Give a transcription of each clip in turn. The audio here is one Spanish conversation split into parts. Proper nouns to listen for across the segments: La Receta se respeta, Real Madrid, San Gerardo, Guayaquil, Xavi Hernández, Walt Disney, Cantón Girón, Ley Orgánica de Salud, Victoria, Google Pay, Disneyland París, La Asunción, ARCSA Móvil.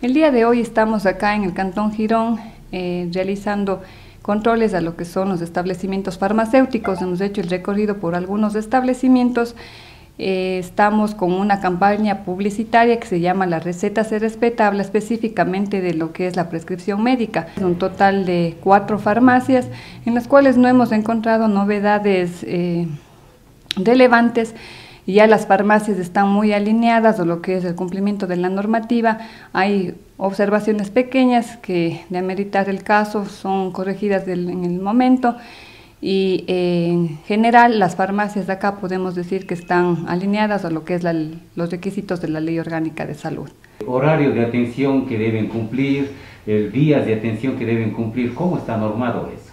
El día de hoy estamos acá en el Cantón Girón realizando controles a lo que son los establecimientos farmacéuticos. Hemos hecho el recorrido por algunos establecimientos. Estamos con una campaña publicitaria que se llama La Receta se respeta, habla específicamente de lo que es la prescripción médica. Es un total de 4 farmacias en las cuales no hemos encontrado novedades relevantes. Ya las farmacias están muy alineadas a lo que es el cumplimiento de la normativa. Hay observaciones pequeñas que de ameritar el caso son corregidas en el momento. Y en general las farmacias de acá podemos decir que están alineadas a lo que es los requisitos de la Ley Orgánica de Salud. Horario de atención que deben cumplir, días de atención que deben cumplir, ¿cómo está normado eso?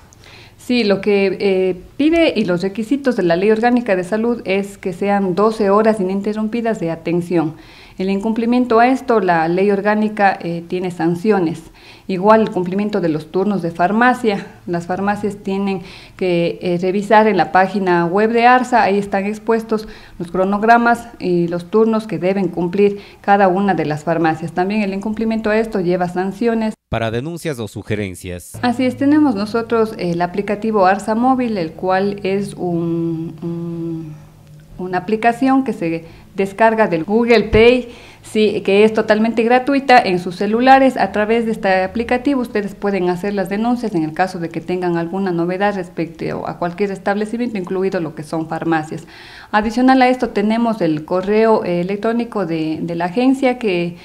Sí, lo que pide y los requisitos de la Ley Orgánica de Salud es que sean 12 horas ininterrumpidas de atención. El incumplimiento a esto, la Ley Orgánica tiene sanciones. Igual el cumplimiento de los turnos de farmacia. Las farmacias tienen que revisar en la página web de ARCSA, ahí están expuestos los cronogramas y los turnos que deben cumplir cada una de las farmacias. También el incumplimiento a esto lleva sanciones. Para denuncias o sugerencias. Así es, tenemos nosotros el aplicativo ARCSA Móvil, el cual es una aplicación que se descarga del Google Pay, sí, que es totalmente gratuita en sus celulares. A través de este aplicativo ustedes pueden hacer las denuncias en el caso de que tengan alguna novedad respecto a cualquier establecimiento, incluido lo que son farmacias. Adicional a esto tenemos el correo electrónico de la agencia que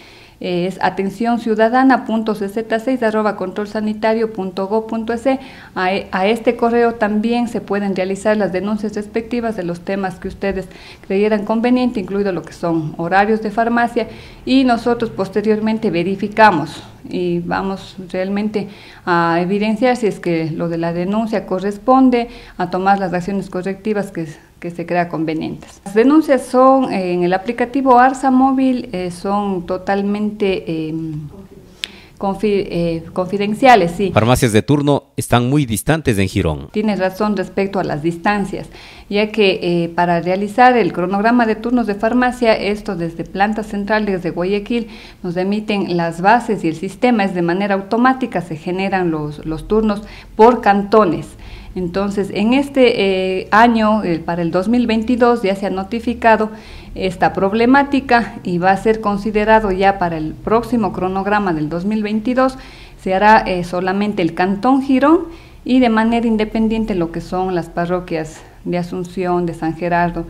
es atencionciudadana.cz6@controlsanitario.gov.es. A este correo también se pueden realizar las denuncias respectivas de los temas que ustedes creyeran conveniente, incluido lo que son horarios de farmacia, y nosotros posteriormente verificamos y vamos realmente a evidenciar si es que lo de la denuncia corresponde, a tomar las acciones correctivas que se crea convenientes. Las denuncias son en el aplicativo ARCSA Móvil, son totalmente confidenciales. Sí. Farmacias de turno están muy distantes en Girón. Tienes razón respecto a las distancias, ya que para realizar el cronograma de turnos de farmacia, esto desde plantas centrales de Guayaquil nos emiten las bases y el sistema es de manera automática, se generan los turnos por cantones. Entonces, en este año, para el 2022, ya se ha notificado esta problemática y va a ser considerado ya para el próximo cronograma del 2022, se hará solamente el Cantón Girón y de manera independiente lo que son las parroquias de Asunción, de San Gerardo.